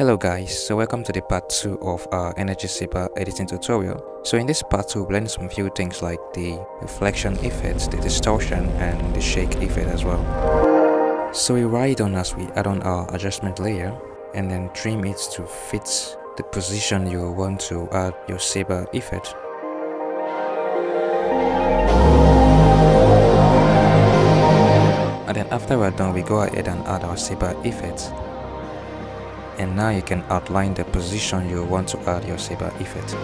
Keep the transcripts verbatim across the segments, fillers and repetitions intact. Hello guys, so welcome to the part two of our energy saber editing tutorial. So in this part two we'll learn some few things like the reflection effect, the distortion and the shake effect as well. So we ride on as we add on our adjustment layer and then trim it to fit the position you want to add your saber effect. And then after we're done, we go ahead and add our saber effect. And now you can outline the position you want to add your saber effect.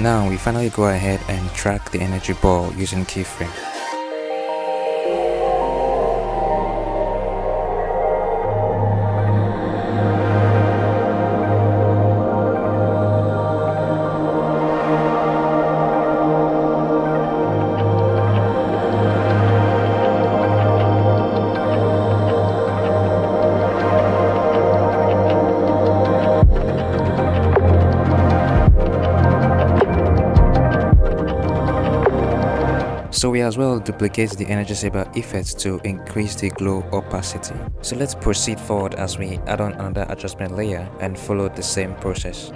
Now we finally go ahead and track the energy ball using keyframe. So we as well duplicate the energy saber effect to increase the glow opacity. So let's proceed forward as we add on another adjustment layer and follow the same process.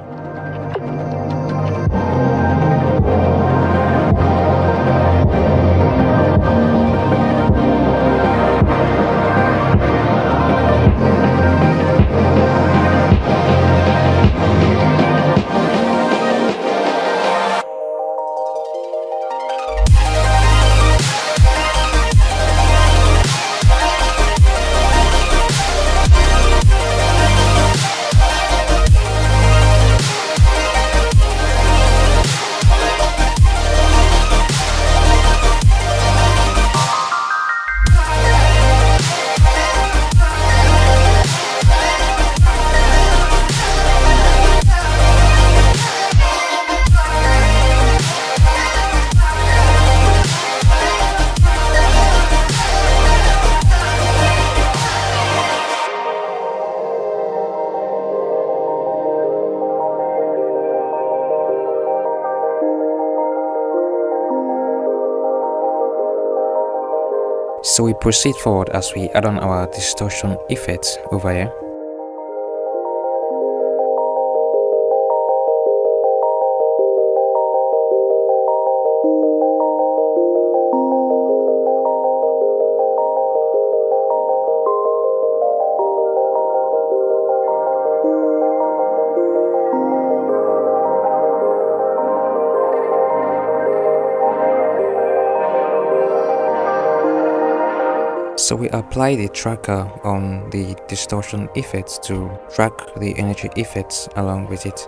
So we proceed forward as we add on our distortion effects over here. So we apply the tracker on the distortion effects to track the energy effects along with it.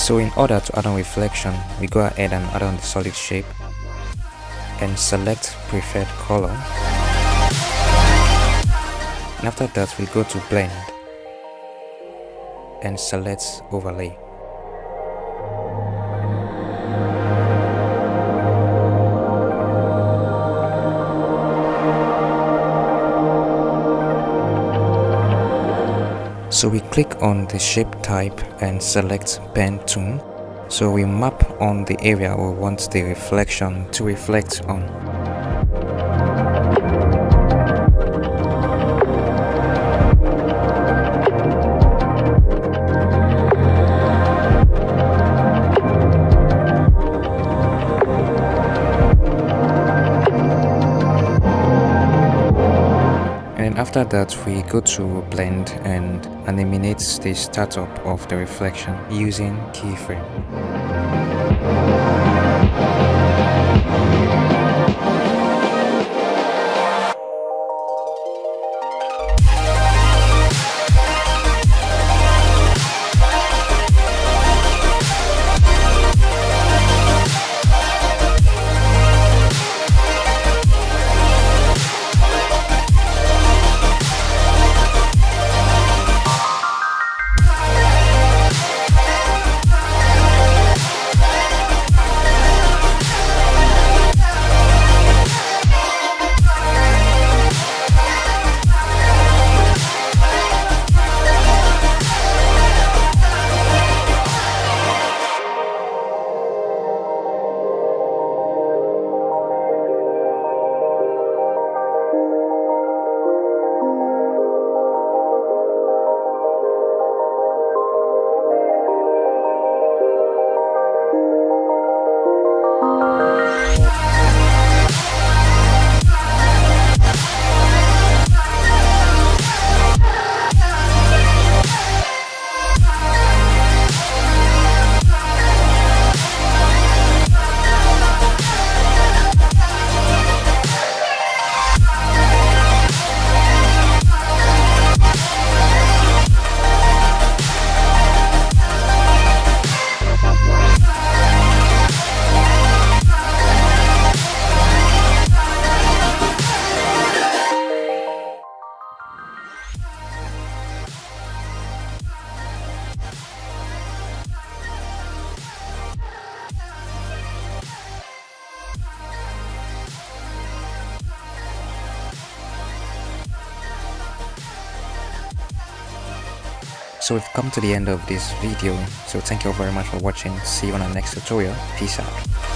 So in order to add on reflection, we go ahead and add on the solid shape and select preferred color. And after that we go to blend and select overlay. So we click on the shape type and select pen tool. So we map on the area we want the reflection to reflect on. After that, we go to blend and animate the startup of the reflection using keyframe. So we've come to the end of this video, so thank you all very much for watching. See you on our next tutorial. Peace out.